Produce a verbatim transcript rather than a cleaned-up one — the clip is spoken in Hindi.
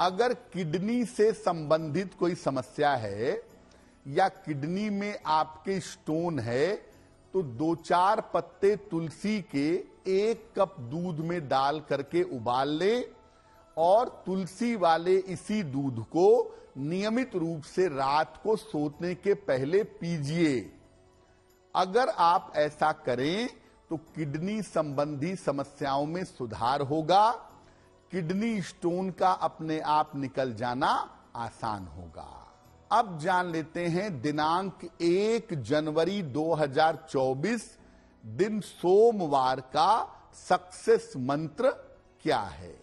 अगर किडनी से संबंधित कोई समस्या है या किडनी में आपके स्टोन है तो दो चार पत्ते तुलसी के एक कप दूध में डाल करके उबाल लें और तुलसी वाले इसी दूध को नियमित रूप से रात को सोने के पहले पीजिए। अगर आप ऐसा करें तो किडनी संबंधी समस्याओं में सुधार होगा, किडनी स्टोन का अपने आप निकल जाना आसान होगा। अब जान लेते हैं दिनांक एक जनवरी दो हजार चौबीस दिन सोमवार का सक्सेस मंत्र क्या है।